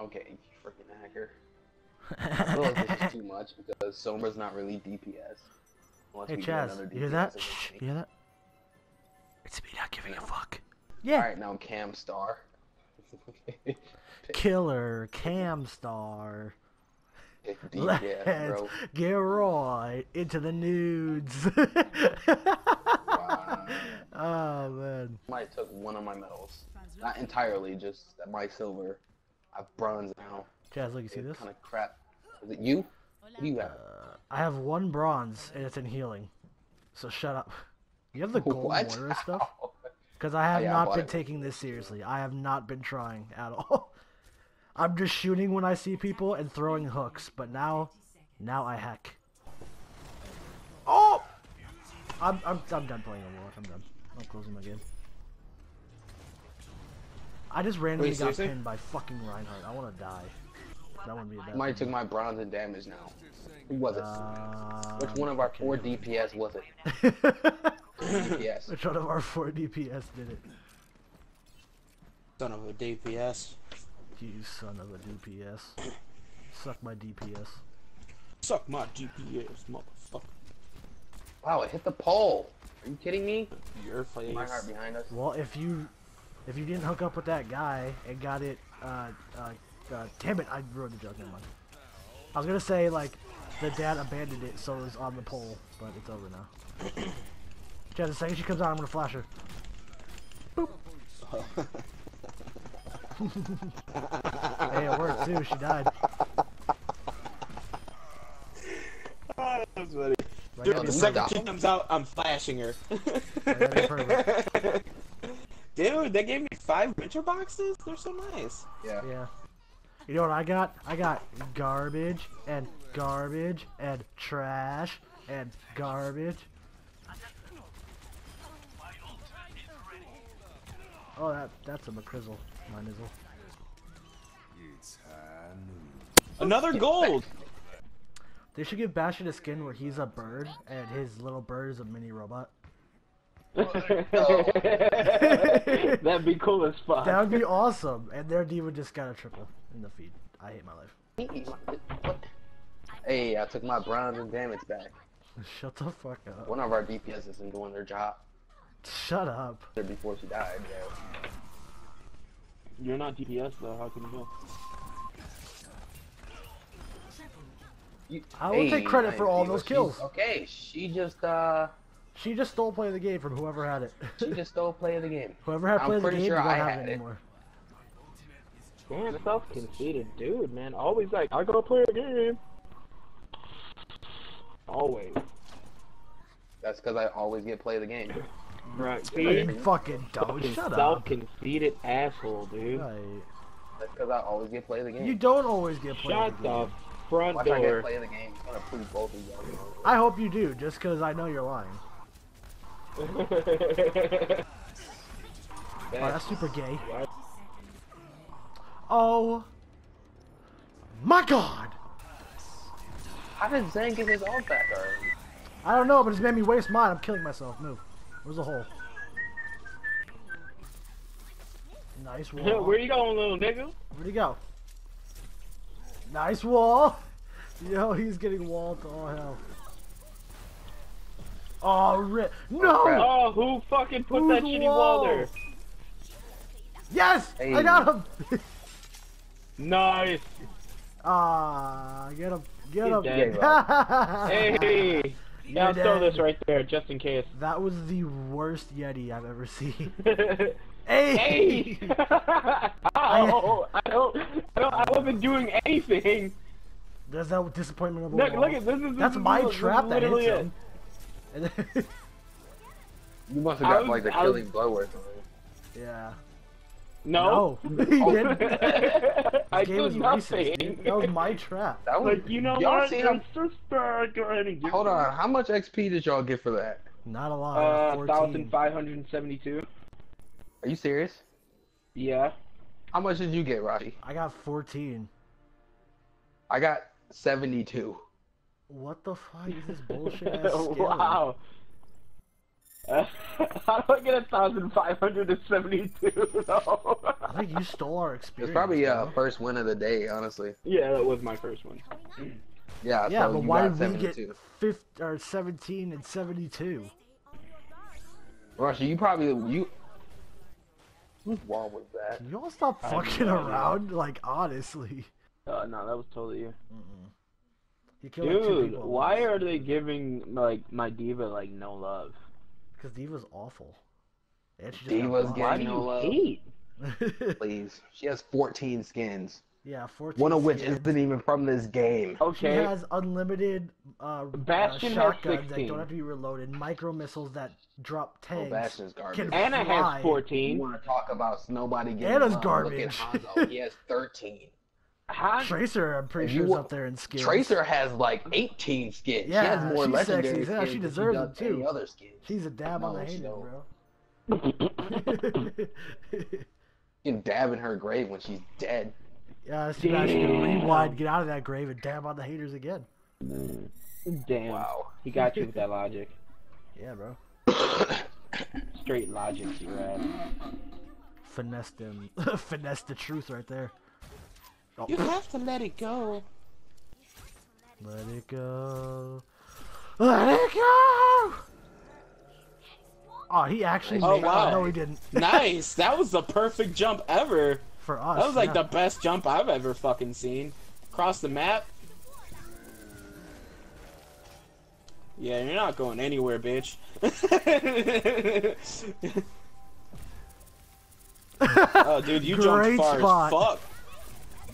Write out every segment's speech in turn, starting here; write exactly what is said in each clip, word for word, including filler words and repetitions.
Okay, you freaking hacker. I feel like this is too much because Sombra's not really D P S. Unless hey Chaz, you hear that? Shh, you hear that? It's me not giving no. a fuck. Yeah. Alright, now Camstar. Killer Camstar. Let's bro. get right into the nudes. Wow. Oh man. I took one of my medals. Not entirely, just my silver. I bronze now. Chaz, look, you see this? Kind of crap. Is it you? What do you have? Uh, I have one bronze and it's in healing. So shut up. You have the gold water stuff? Because I have oh, yeah, not I been it. taking this seriously. I have not been trying at all. I'm just shooting when I see people and throwing hooks, but now, now I hack. Oh! I'm I'm I'm done playing Overwatch. I'm done. I'm closing my game. I just randomly Wait, got seriously? pinned by fucking Reinhardt. I want to die. That wouldn't be bad. Might took my bronze and damage now. Who was it? Uh, Which one of our four D P S was it? D P S. Which one of our four D P S did it? Son of a D P S. You son of a D P S. Suck my D P S. Suck my D P S, motherfucker. Wow, it hit the pole. Are you kidding me? Your face. My heart behind us. Well, if you, if you didn't hook up with that guy and got it, uh, uh, uh damn it, I ruined the joke. Never mind. I was gonna say like, the dad abandoned it, so it was on the pole, but it's over now. Chad, the second she comes out, I'm gonna flash her. Boop. Hey, it worked too. She died. Oh, that's funny. Right Dude, now, the second she comes out, I'm flashing her. Right, Dude, they gave me five winter boxes. They're so nice. Yeah. Yeah. You know what I got? I got garbage and garbage and trash and garbage. Oh, that that's a McCrizzle. My nizzle. Another gold! They should give Bastion a skin where he's a bird, and his little bird is a mini robot. Oh, that'd be cool as fuck. That would be awesome, and their D would just got a triple in the feed. I hate my life. Hey, I took my bronze and damage back. Shut the fuck up. One of our D P S isn't doing their job. Shut up. Before she died, yeah. You're not D P S though, how can you know? You, I will hey, take credit for all those kills. Okay, she just uh... She just stole play of the game from whoever had it. She just stole play of the game. Whoever had play I'm of the game sure doesn't have it anymore. Damn, self-conceited dude, man. Always like, I gotta play a game. Always. That's because I always get play of the game. Right, dude. Fucking don't fucking shut up. Self-conceited asshole, dude. Right. That's because I always get play of the game. You don't always get play shut of the game. Shut the front Watch door. I get play of the game. I'm gonna prove both of you. I hope you do, just because I know you're lying. Oh, that's super gay. Oh my god! How did Zane get his ult back already? I don't know, but it's made me waste mine. I'm killing myself. Move. Where's the hole? Nice wall. Where you going, little nigga? Where'd he go? Nice wall. Yo, he's getting walled to all hell. Oh, rip. No! Oh, who fucking put Who's that shitty wall? wall there? Yes! Hey. I got him! Nice. Ah, uh, get him. Get he's him. Dead, hey! Yeah, I'll throw this right there, just in case. That was the worst Yeti I've ever seen. Hey! Hey! Oh, I don't, I don't, I wasn't doing anything. There's that disappointment of the look, look at this. Is, That's this my is, trap that hits him. Then... You must have got was, like the killing was... blow or something. Yeah. No. no. He didn't. I did nothing. Racist, that was my trap. That was, like, you know what? I'm so sorry. Go ahead and give Hold me. on. How much X P did y'all get for that? Not a lot. Uh, one thousand five hundred seventy-two. Are you serious? Yeah. How much did you get, Rashi? I got fourteen. I got seventy-two. What the fuck is this bullshit ass skill? Wow. Uh, how do I get one thousand five hundred seventy-two? No. I think you stole our experience. It's probably uh, first win of the day, honestly. Yeah, that was my first one. Yeah, yeah, so but why did we get fifteen or seventeen and seventy-two? Russia, you probably you. Whose wall was that? Can y'all stop fucking around? Like honestly. Uh, no, that was totally you. Mm-mm. You killed Dude, like two people. Why are they giving like my diva like no love? Because Diva's awful. And she just Diva's getting no love. Please. She has fourteen skins. Yeah, fourteen One of skins. Which isn't even from this game. Okay. She has unlimited uh, Bastion uh, shotguns that don't have to be reloaded, micro missiles that drop tanks. Oh, Bastion's garbage. Anna fly. Has fourteen. You want to talk about nobody getting Anna's love. Garbage. Look at Hanzo. He has thirteen. How? Tracer, I'm pretty sure, is up there in skins. Tracer has like eighteen skins. Yeah, she has more she's legendary sexy. Skins. Yeah, she deserves them too. Other skins. She's a dab no, on the hand, bro. You can dab in her grave when she's dead. Yeah, that's too bad. She can rewind, get out of that grave, and dab on the haters again. Damn. Wow. He got you with that logic. Yeah, bro. Straight logic, you right? Finesse them. Finesse the truth right there. Oh. You have to let it go. Let it go. Let it go! Oh, he actually oh, made wow. it. No, he didn't. Nice! That was the perfect jump ever. For us. That was like yeah. the best jump I've ever fucking seen. Across the map. Yeah, you're not going anywhere, bitch. Oh, dude, you Great jumped far spot. As fuck.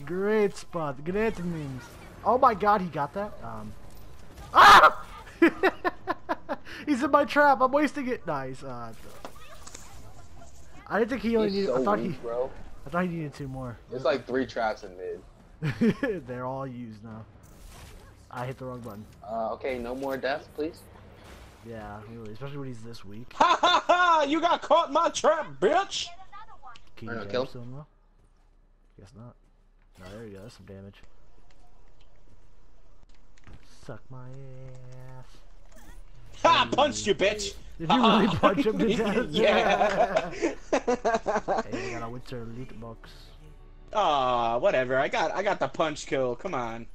Great spot, great memes. Oh my god, he got that? Um. Ah! He's in my trap, I'm wasting it. Nice. Uh, I didn't think he only He's needed, so I thought weak, he, bro. I thought he needed two more. There's like three traps in mid. They're all used now. I hit the wrong button. Uh, okay, no more deaths, please. Yeah, really, especially when he's this weak. Ha ha ha! You got caught in my trap, bitch! Can you kill him though? Guess not. No, there you go, that's some damage. Suck my ass. Ha! Hey. Punched you, bitch! Did you really uh, punch him to death? Yeah! Hey, I got a Winter Elite box. Aw, whatever, I got I got the punch kill, come on.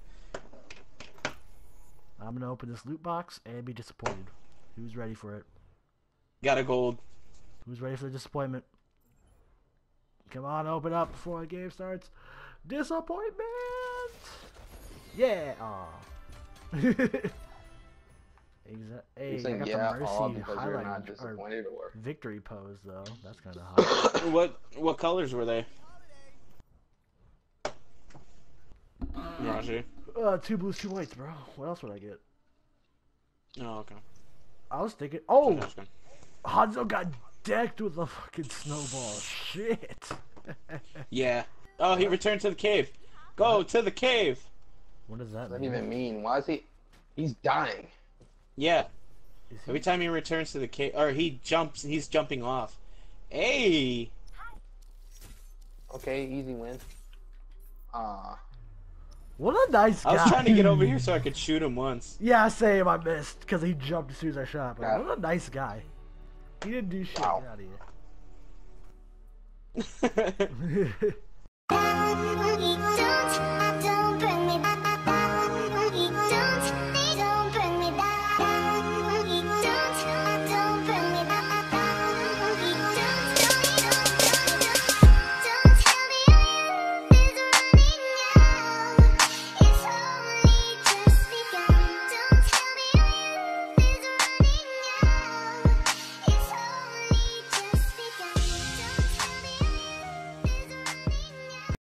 I'm gonna open this loot box and be disappointed. Who's ready for it? Got a gold. Who's ready for the disappointment? Come on, open up before the game starts. Disappointment! Yeah! Aw. Hey, I got yeah, the Mercy highlight or victory pose, though. That's kind of hot. What, what colors were they? Roger. Uh, two blues, two whites, bro. What else would I get? Oh, okay. I was thinking... Oh! Hanzo got decked with a fucking snowball. Shit! Yeah. Oh, he returned to the cave. Go what? to the cave. What does that, that mean? even mean? Why is he? He's dying. Yeah. He... Every time he returns to the cave, or he jumps, he's jumping off. Hey. Okay, easy win. Ah. Uh, what a nice guy. I was trying to get over here so I could shoot him once. Yeah, same. I missed because he jumped as soon as I shot. But God. What a nice guy. He didn't do shit. Wow. Get out of here. Bye.